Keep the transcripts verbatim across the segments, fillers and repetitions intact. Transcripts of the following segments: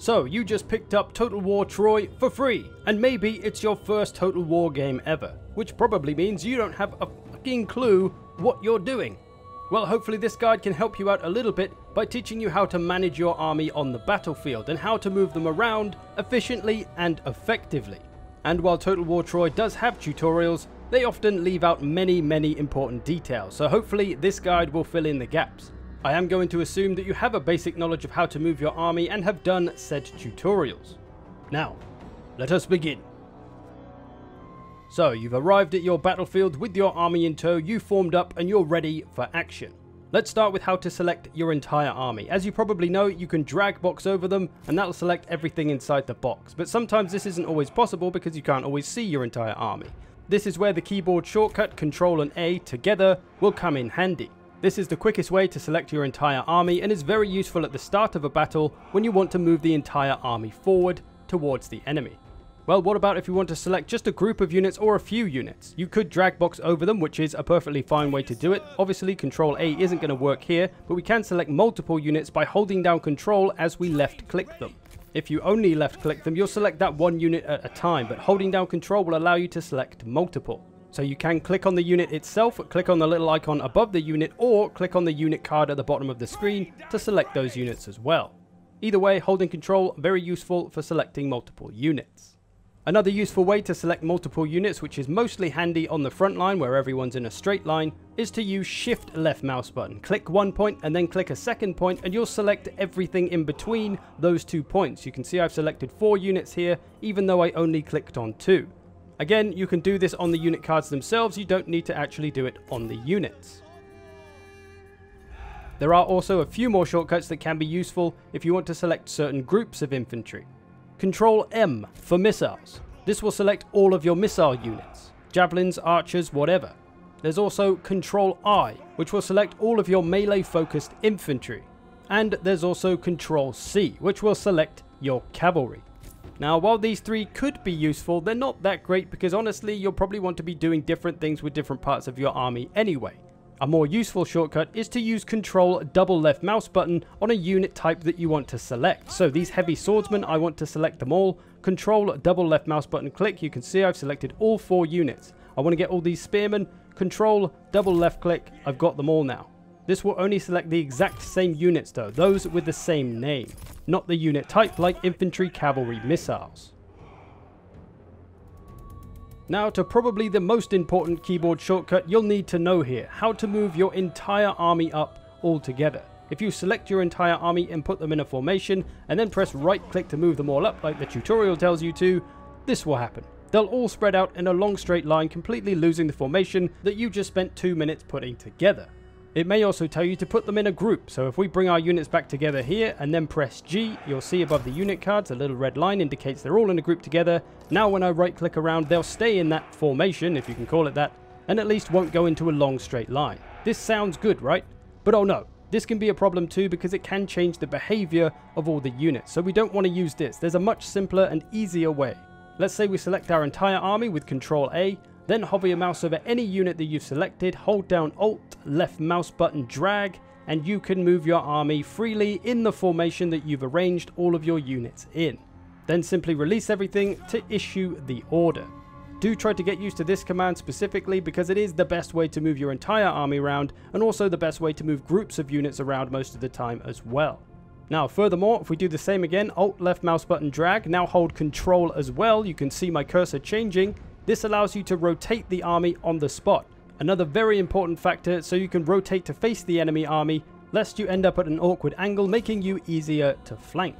So you just picked up Total War Troy for free, and maybe it's your first Total War game ever, which probably means you don't have a fucking clue what you're doing. Well, hopefully this guide can help you out a little bit by teaching you how to manage your army on the battlefield and how to move them around efficiently and effectively. And while Total War Troy does have tutorials, they often leave out many, many important details, so hopefully this guide will fill in the gaps. I am going to assume that you have a basic knowledge of how to move your army and have done said tutorials. Now, let us begin. So, you've arrived at your battlefield with your army in tow, you formed up and you're ready for action. Let's start with how to select your entire army. As you probably know, you can drag box over them and that'll select everything inside the box. But sometimes this isn't always possible because you can't always see your entire army. This is where the keyboard shortcut Control and A together will come in handy. This is the quickest way to select your entire army and is very useful at the start of a battle when you want to move the entire army forward towards the enemy. Well, what about if you want to select just a group of units or a few units? You could drag box over them, which is a perfectly fine way to do it. Obviously, Control A isn't going to work here, but we can select multiple units by holding down Control as we left click them. If you only left click them, you'll select that one unit at a time, but holding down Control will allow you to select multiple. So you can click on the unit itself, click on the little icon above the unit, or click on the unit card at the bottom of the screen to select those units as well. Either way, holding Control, very useful for selecting multiple units. Another useful way to select multiple units, which is mostly handy on the front line where everyone's in a straight line, is to use Shift left mouse button. Click one point and then click a second point and you'll select everything in between those two points. You can see I've selected four units here, even though I only clicked on two. Again, you can do this on the unit cards themselves, you don't need to actually do it on the units. There are also a few more shortcuts that can be useful if you want to select certain groups of infantry. Control M for missiles. This will select all of your missile units, javelins, archers, whatever. There's also Control I, which will select all of your melee-focused infantry. And there's also Control C, which will select your cavalry. Now, while these three could be useful, they're not that great because honestly, you'll probably want to be doing different things with different parts of your army anyway. A more useful shortcut is to use Control double left mouse button on a unit type that you want to select. So these heavy swordsmen, I want to select them all. Control double left mouse button click, you can see I've selected all four units. I want to get all these spearmen, Control double left click, I've got them all now. This will only select the exact same units though, those with the same name, not the unit type like infantry, cavalry, missiles. Now to probably the most important keyboard shortcut you'll need to know here, how to move your entire army up all together. If you select your entire army and put them in a formation and then press right click to move them all up like the tutorial tells you to, this will happen. They'll all spread out in a long straight line, completely losing the formation that you just spent two minutes putting together. It may also tell you to put them in a group, so if we bring our units back together here and then press G, you'll see above the unit cards a little red line indicates they're all in a group together. Now when I right click around, they'll stay in that formation, if you can call it that, and at least won't go into a long straight line. This sounds good, right? But oh no, this can be a problem too because it can change the behavior of all the units, so we don't want to use this. There's a much simpler and easier way. Let's say we select our entire army with Control A. Then hover your mouse over any unit that you've selected, hold down Alt, left mouse button, drag, and you can move your army freely in the formation that you've arranged all of your units in. Then simply release everything to issue the order. Do try to get used to this command specifically because it is the best way to move your entire army around and also the best way to move groups of units around most of the time as well. Now furthermore, if we do the same again, Alt, left mouse button, drag, now hold Control as well, you can see my cursor changing. This allows you to rotate the army on the spot, another very important factor, so you can rotate to face the enemy army, lest you end up at an awkward angle, making you easier to flank.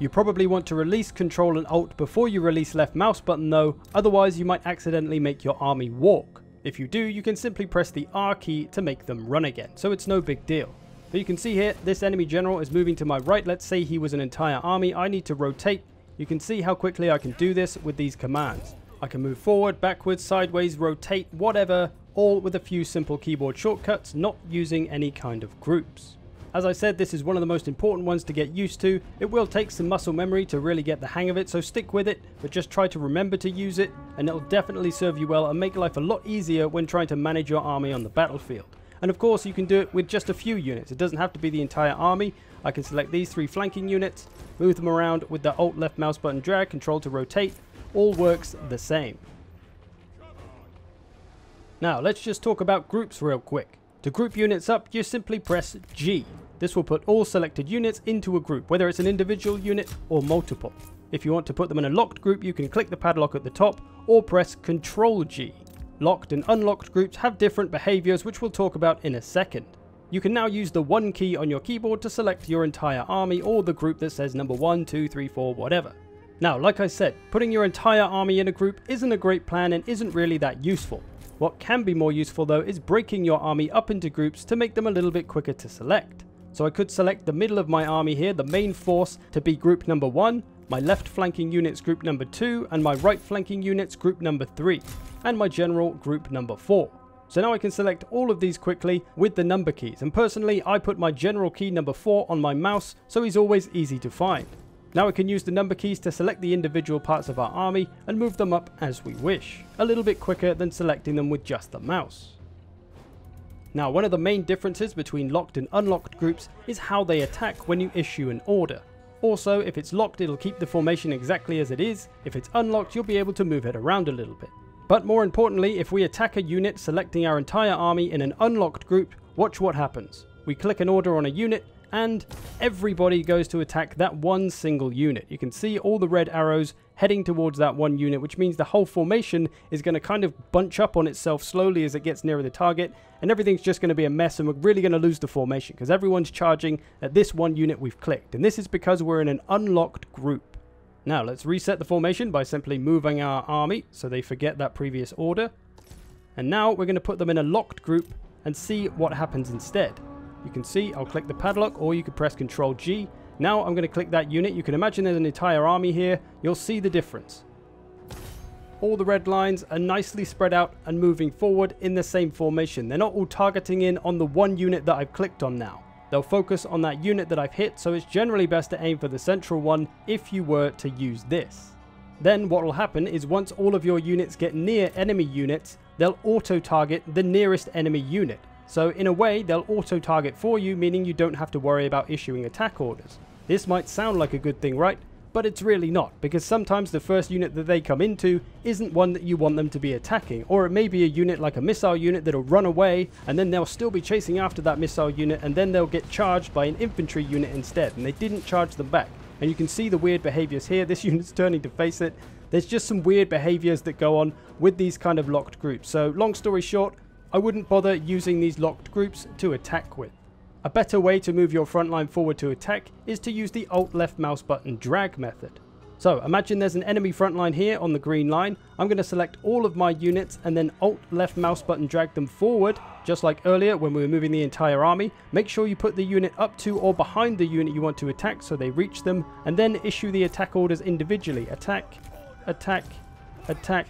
You probably want to release Control and Alt before you release left mouse button though, otherwise you might accidentally make your army walk. If you do, you can simply press the R key to make them run again, so it's no big deal. But you can see here, this enemy general is moving to my right, let's say he was an entire army, I need to rotate. You can see how quickly I can do this with these commands. I can move forward, backwards, sideways, rotate, whatever, all with a few simple keyboard shortcuts, not using any kind of groups. As I said, this is one of the most important ones to get used to. It will take some muscle memory to really get the hang of it, so stick with it, but just try to remember to use it, and it'll definitely serve you well and make life a lot easier when trying to manage your army on the battlefield. And of course you can do it with just a few units. It doesn't have to be the entire army. I can select these three flanking units, move them around with the alt left mouse button drag, control to rotate. All works the same. Now let's just talk about groups real quick. To group units up, you simply press G. This will put all selected units into a group, whether it's an individual unit or multiple. If you want to put them in a locked group, you can click the padlock at the top or press Control G. Locked and unlocked groups have different behaviors, which we'll talk about in a second. You can now use the one key on your keyboard to select your entire army or the group that says number one, two, three, four, whatever. Now, like I said, putting your entire army in a group isn't a great plan and isn't really that useful. What can be more useful though is breaking your army up into groups to make them a little bit quicker to select. So I could select the middle of my army here, the main force, to be group number one, my left flanking units group number two, and my right flanking units group number three, and my general group number four. So now I can select all of these quickly with the number keys, and personally I put my general key number four on my mouse so he's always easy to find. Now we can use the number keys to select the individual parts of our army and move them up as we wish, a little bit quicker than selecting them with just the mouse. Now, one of the main differences between locked and unlocked groups is how they attack when you issue an order. Also, if it's locked, it'll keep the formation exactly as it is. If it's unlocked, you'll be able to move it around a little bit. But more importantly, if we attack a unit selecting our entire army in an unlocked group, watch what happens. We click an order on a unit and everybody goes to attack that one single unit. You can see all the red arrows heading towards that one unit, which means the whole formation is going to kind of bunch up on itself slowly as it gets nearer the target, and everything's just going to be a mess, and we're really going to lose the formation because everyone's charging at this one unit we've clicked, and this is because we're in an unlocked group. Now let's reset the formation by simply moving our army so they forget that previous order, and now we're going to put them in a locked group and see what happens instead. You can see I'll click the padlock, or you can press Control G. Now I'm going to click that unit. You can imagine there's an entire army here. You'll see the difference. All the red lines are nicely spread out and moving forward in the same formation. They're not all targeting in on the one unit that I've clicked on now. They'll focus on that unit that I've hit, so it's generally best to aim for the central one if you were to use this. Then what will happen is once all of your units get near enemy units, they'll auto-target the nearest enemy unit. So in a way, they'll auto-target for you, meaning you don't have to worry about issuing attack orders. This might sound like a good thing, right? But it's really not, because sometimes the first unit that they come into isn't one that you want them to be attacking, or it may be a unit like a missile unit that'll run away, and then they'll still be chasing after that missile unit, and then they'll get charged by an infantry unit instead, and they didn't charge them back. And you can see the weird behaviors here. This unit's turning to face it. There's just some weird behaviors that go on with these kind of locked groups. So long story short, I wouldn't bother using these locked groups to attack with. A better way to move your front line forward to attack is to use the alt left mouse button drag method. So imagine there's an enemy front line here on the green line. I'm going to select all of my units and then alt left mouse button drag them forward, just like earlier when we were moving the entire army. Make sure you put the unit up to or behind the unit you want to attack so they reach them, and then issue the attack orders individually. Attack, attack, attack.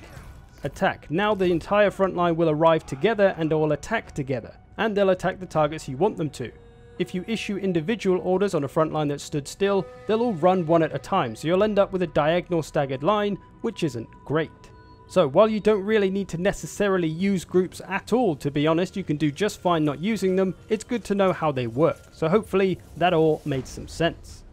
Attack. Now the entire front line will arrive together and all attack together, and they'll attack the targets you want them to. If you issue individual orders on a front line that stood still, they'll all run one at a time, so you'll end up with a diagonal staggered line, which isn't great. So while you don't really need to necessarily use groups at all, to be honest, you can do just fine not using them, it's good to know how they work. So hopefully that all made some sense.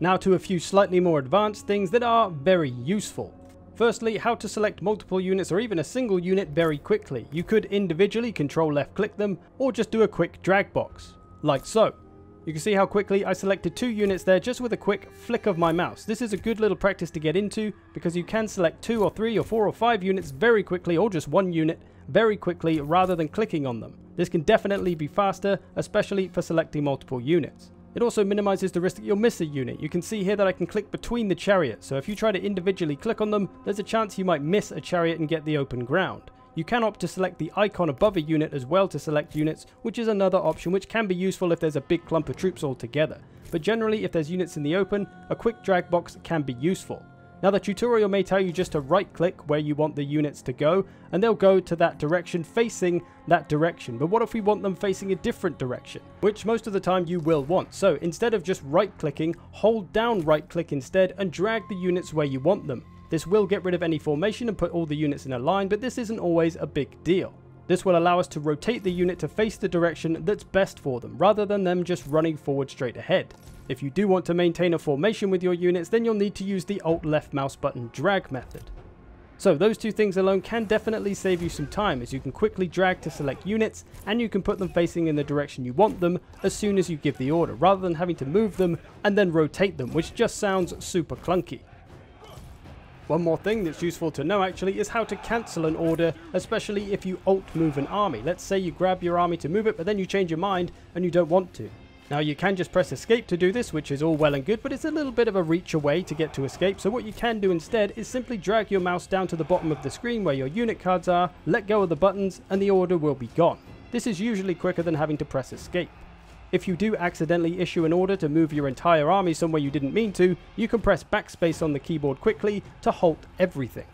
Now to a few slightly more advanced things that are very useful. Firstly, how to select multiple units or even a single unit very quickly. You could individually control left click them, or just do a quick drag box, like so. You can see how quickly I selected two units there just with a quick flick of my mouse. This is a good little practice to get into, because you can select two or three or four or five units very quickly, or just one unit very quickly, rather than clicking on them. This can definitely be faster, especially for selecting multiple units. It also minimizes the risk that you'll miss a unit. You can see here that I can click between the chariots, so if you try to individually click on them, there's a chance you might miss a chariot and get the open ground. You can opt to select the icon above a unit as well to select units, which is another option which can be useful if there's a big clump of troops all together. But generally, if there's units in the open, a quick drag box can be useful. Now the tutorial may tell you just to right click where you want the units to go, and they'll go to that direction, facing that direction. But what if we want them facing a different direction, which most of the time you will want? So instead of just right clicking, hold down right click instead and drag the units where you want them. This will get rid of any formation and put all the units in a line, but this isn't always a big deal. This will allow us to rotate the unit to face the direction that's best for them, rather than them just running forward straight ahead. If you do want to maintain a formation with your units, then you'll need to use the Alt left mouse button drag method. So those two things alone can definitely save you some time, as you can quickly drag to select units, and you can put them facing in the direction you want them as soon as you give the order, rather than having to move them and then rotate them, which just sounds super clunky. One more thing that's useful to know actually is how to cancel an order, especially if you alt move an army. Let's say you grab your army to move it, but then you change your mind and you don't want to. Now you can just press escape to do this, which is all well and good, but it's a little bit of a reach away to get to escape. So what you can do instead is simply drag your mouse down to the bottom of the screen where your unit cards are, let go of the buttons, and the order will be gone. This is usually quicker than having to press escape. If you do accidentally issue an order to move your entire army somewhere you didn't mean to, you can press backspace on the keyboard quickly to halt everything.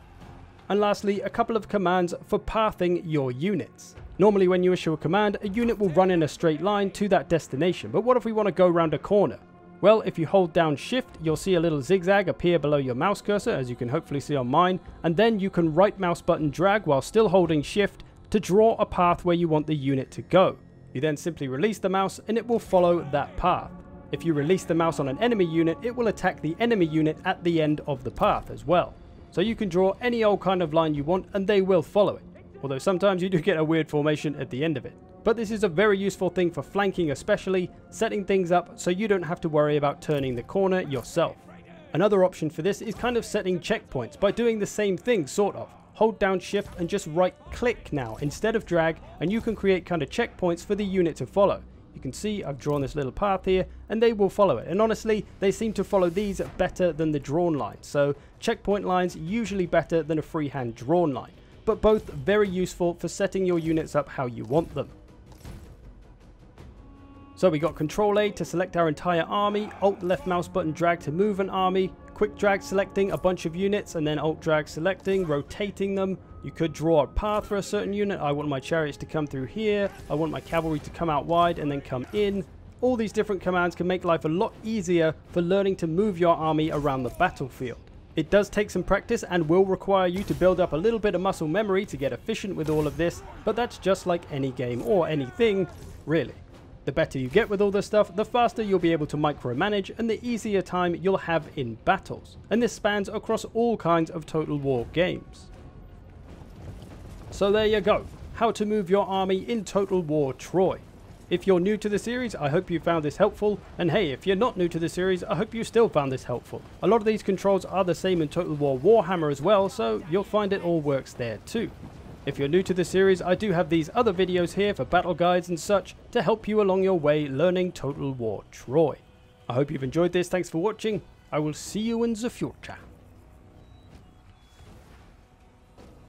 And lastly, a couple of commands for pathing your units. Normally when you issue a command, a unit will run in a straight line to that destination, but what if we want to go around a corner? Well, if you hold down shift, you'll see a little zigzag appear below your mouse cursor, as you can hopefully see on mine, and then you can right mouse button drag while still holding shift to draw a path where you want the unit to go. You then simply release the mouse and it will follow that path. If you release the mouse on an enemy unit, it will attack the enemy unit at the end of the path as well. So you can draw any old kind of line you want and they will follow it. Although sometimes you do get a weird formation at the end of it. But this is a very useful thing for flanking, especially setting things up so you don't have to worry about turning the corner yourself. Another option for this is kind of setting checkpoints by doing the same thing sort of. Hold down shift and just right click now instead of drag, and you can create kind of checkpoints for the unit to follow. You can see I've drawn this little path here and they will follow it, and honestly they seem to follow these better than the drawn line. So checkpoint lines usually better than a freehand drawn line, but both very useful for setting your units up how you want them. So we got Control A to select our entire army, Alt left mouse button drag to move an army, quick drag selecting a bunch of units and then alt drag selecting, rotating them. You could draw a path for a certain unit. I want my chariots to come through here, I want my cavalry to come out wide and then come in. All these different commands can make life a lot easier for learning to move your army around the battlefield. It does take some practice and will require you to build up a little bit of muscle memory to get efficient with all of this, but that's just like any game or anything, really. The better you get with all this stuff, the faster you'll be able to micromanage and the easier time you'll have in battles. And this spans across all kinds of Total War games. So there you go, how to move your army in Total War Troy. If you're new to the series, I hope you found this helpful, and hey, if you're not new to the series, I hope you still found this helpful. A lot of these controls are the same in Total War Warhammer as well, so you'll find it all works there too. If you're new to the series, I do have these other videos here for battle guides and such to help you along your way learning Total War Troy. I hope you've enjoyed this, thanks for watching, I will see you in the future.